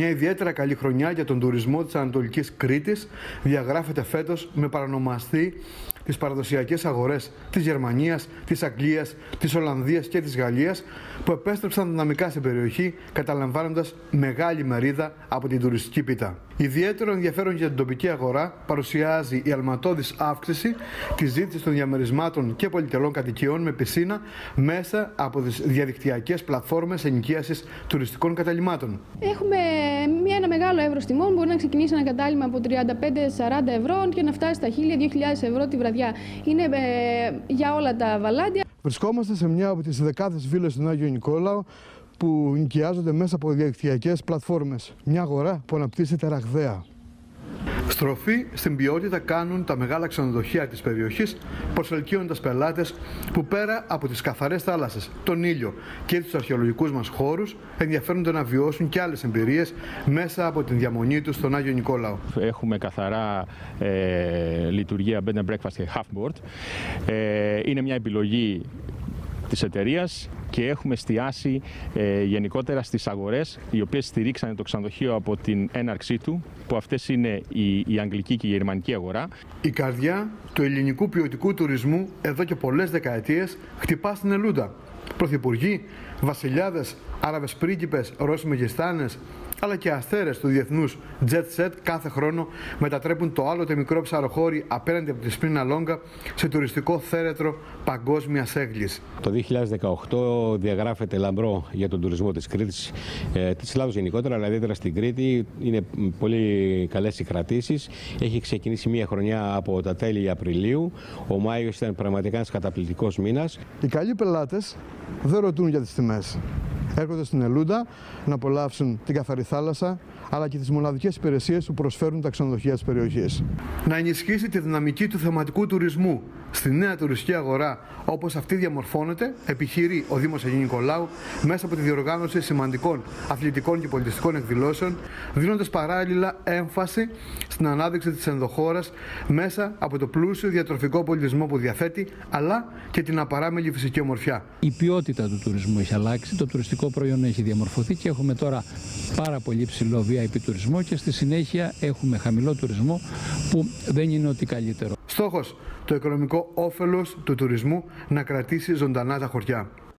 Μια ιδιαίτερα καλή χρονιά για τον τουρισμό της Ανατολικής Κρήτης διαγράφεται φέτος με παρανομαστή τις παραδοσιακές αγορές της Γερμανίας, της Αγγλίας, της Ολλανδίας και της Γαλλίας που επέστρεψαν δυναμικά στην περιοχή καταλαμβάνοντας μεγάλη μερίδα από την τουριστική πίτα. Ιδιαίτερο ενδιαφέρον για την τοπική αγορά παρουσιάζει η αλματώδης αύξηση της ζήτησης των διαμερισμάτων και πολυτελών κατοικιών με πισίνα μέσα από τις διαδικτυακές πλατφόρμες ενοικίασης τουριστικών καταλυμάτων. Έχουμε ένα μεγάλο εύρος τιμών. Μπορεί να ξεκινήσει ένα κατάλυμμα από 35-40 ευρώ και να φτάσει στα 1.000-2.000 ευρώ τη βραδιά. Είναι για όλα τα βαλάντια. Βρισκόμαστε σε μια από τις δεκάδες βίλες του Άγιο Νικόλαο που νοικιάζονται μέσα από διαδικτυακές πλατφόρμες. Μια αγορά που αναπτύσσεται ραγδαία. Στροφή στην ποιότητα κάνουν τα μεγάλα ξενοδοχεία της περιοχής, προσελκύοντας πελάτες που πέρα από τις καθαρές θάλασσες, τον ήλιο και τους αρχαιολογικούς μας χώρους, ενδιαφέρονται να βιώσουν και άλλες εμπειρίες μέσα από την διαμονή τους στον Άγιο Νικόλαο. Έχουμε καθαρά λειτουργία bed and breakfast και half board. Είναι μια επιλογή της εταιρείας και έχουμε εστιάσει γενικότερα στις αγορές οι οποίες στηρίξανε το ξενοδοχείο από την έναρξή του, που αυτές είναι η αγγλική και η γερμανική αγορά. Η καρδιά του ελληνικού ποιοτικού τουρισμού εδώ και πολλές δεκαετίες χτυπά στην Ελούντα. Πρωθυπουργοί, βασιλιάδες, Άραβες πρίγκιπες, Ρώσοι μεγιστάνες, αλλά και αστέρες του διεθνούς jet set κάθε χρόνο μετατρέπουν το άλλοτε μικρό ψαροχώρι απέναντι από τη Σπίνα Λόγκα σε τουριστικό θέρετρο παγκόσμιας έγκλης. Το 2018 διαγράφεται λαμπρό για τον τουρισμό της Κρήτης, της Ελλάδος γενικότερα, αλλά ιδιαίτερα στην Κρήτη. Είναι πολύ καλές οι κρατήσεις. Έχει ξεκινήσει μία χρονιά από τα τέλη Απριλίου. Ο Μάιος ήταν πραγματικά ένας καταπληκτικός μήνας. Οι καλοί πελάτες δεν ρωτούν για τις τιμές. Έρχονται στην Ελούντα να απολαύσουν την καθαρή θάλασσα, αλλά και τις μοναδικές υπηρεσίες που προσφέρουν τα ξενοδοχεία της περιοχής. Να ενισχύσει τη δυναμική του θεματικού τουρισμού στη νέα τουριστική αγορά, όπως αυτή διαμορφώνεται, επιχειρεί ο Δήμος Αγίου Νικολάου μέσα από τη διοργάνωση σημαντικών αθλητικών και πολιτιστικών εκδηλώσεων, δίνοντας παράλληλα έμφαση στην ανάδειξη της ενδοχώρας μέσα από το πλούσιο διατροφικό πολιτισμό που διαθέτει, αλλά και την απαράμελη φυσική ομορφιά. Η ποιότητα του τουρισμού έχει αλλάξει, το τουριστικό προϊόν έχει διαμορφωθεί και έχουμε τώρα πάρα πολύ ψηλό VIP τουρισμό και στη συνέχεια έχουμε χαμηλό τουρισμό που δεν είναι ότι καλύτερο. Στόχος, το οικονομικό όφελος του τουρισμού να κρατήσει ζωντανά τα χωριά.